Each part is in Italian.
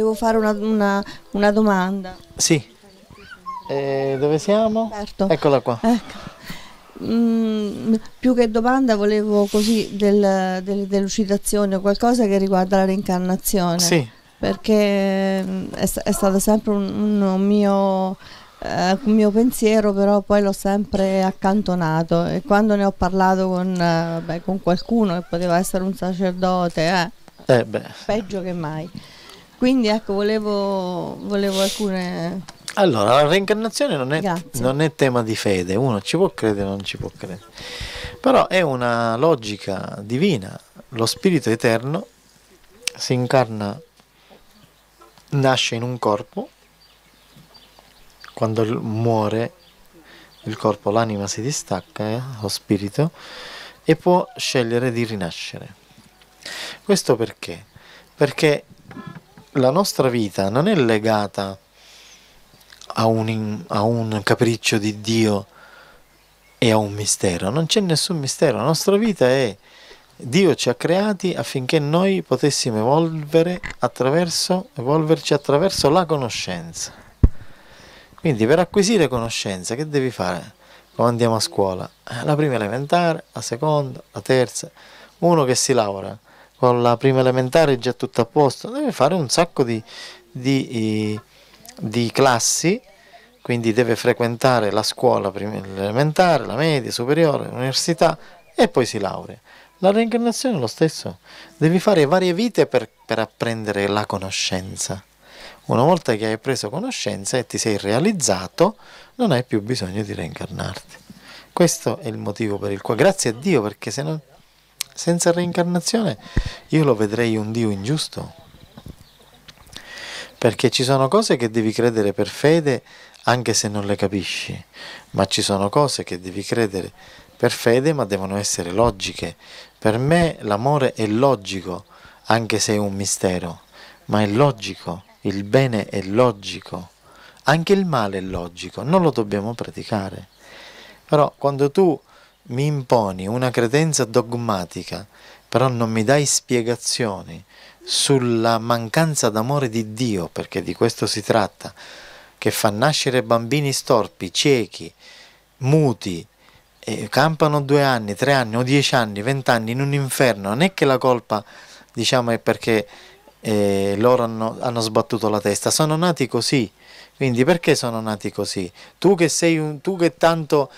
Volevo fare una domanda. Sì. Dove siamo? Certo. Eccola qua. Ecco. Più che domanda volevo così delle delucidazioni o qualcosa che riguarda la reincarnazione. Sì. Perché è stato sempre un mio pensiero, però poi l'ho sempre accantonato, e quando ne ho parlato con qualcuno che poteva essere un sacerdote, peggio che mai. Quindi ecco, volevo alcune... Allora, la reincarnazione non è tema di fede, uno ci può credere o non ci può credere, però è una logica divina. Lo spirito eterno si incarna, nasce in un corpo, quando muore il corpo, l'anima si distacca, lo spirito, e può scegliere di rinascere. Questo perché? Perché la nostra vita non è legata a un capriccio di Dio e a un mistero. Non c'è nessun mistero. La nostra vita è: Dio ci ha creati affinché noi potessimo evolverci attraverso la conoscenza. Quindi per acquisire conoscenza che devi fare? Quando andiamo a scuola, la prima elementare, la seconda, la terza. Uno che si laurea con la prima elementare è già tutto a posto, deve fare un sacco di classi, quindi deve frequentare la scuola elementare, la media, superiore, l'università, e poi si laurea. La reincarnazione è lo stesso, devi fare varie vite per apprendere la conoscenza. Una volta che hai preso conoscenza e ti sei realizzato, non hai più bisogno di reincarnarti. Questo è il motivo per il quale, grazie a Dio, perché senza reincarnazione io lo vedrei un Dio ingiusto. Perché ci sono cose che devi credere per fede anche se non le capisci, ma ci sono cose che devi credere per fede ma devono essere logiche. Per me l'amore è logico, anche se è un mistero, ma è logico, il bene è logico, anche il male è logico, non lo dobbiamo praticare. Però quando tu mi imponi una credenza dogmatica, però non mi dai spiegazioni sulla mancanza d'amore di Dio, perché di questo si tratta, che fa nascere bambini storpi, ciechi, muti, e campano 2 anni, 3 anni o 10 anni, 20 anni in un inferno. Non è che la colpa, diciamo, è perché loro hanno sbattuto la testa, sono nati così. Quindi perché sono nati così? Tu che tanto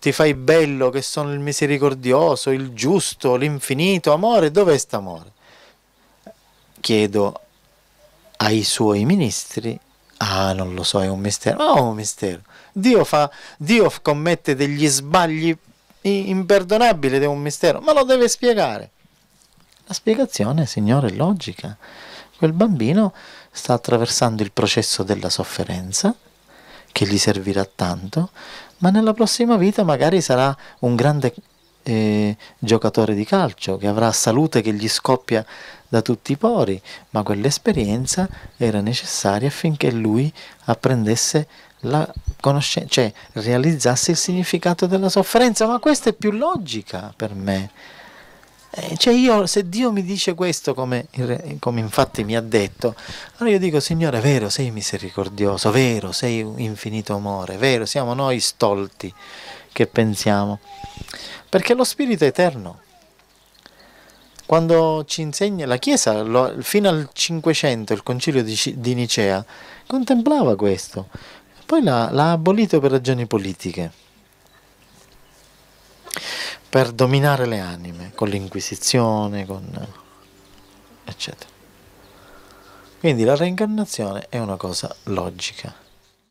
ti fai bello, che sono il misericordioso, il giusto, l'infinito amore, dov'è st'amore? Chiedo ai suoi ministri, non lo so, è un mistero. No, è un mistero. Dio commette degli sbagli imperdonabili ed è un mistero, ma lo deve spiegare. La spiegazione, signore, è logica. Quel bambino sta attraversando il processo della sofferenza, che gli servirà tanto, ma nella prossima vita magari sarà un grande giocatore di calcio, che avrà salute che gli scoppia da tutti i pori, ma quell'esperienza era necessaria affinché lui apprendesse la conoscenza, cioè realizzasse il significato della sofferenza. Ma questa è più logica per me. Cioè io, se Dio mi dice questo, come infatti mi ha detto, allora io dico: Signore, è vero, sei misericordioso, è vero, sei un infinito amore, è vero, siamo noi stolti che pensiamo. Perché lo spirito è eterno. Quando ci insegna la Chiesa, fino al 500 il concilio di Nicea contemplava questo, poi l'ha abolito per ragioni politiche, per dominare le anime, con l'Inquisizione, eccetera. Quindi la reincarnazione è una cosa logica.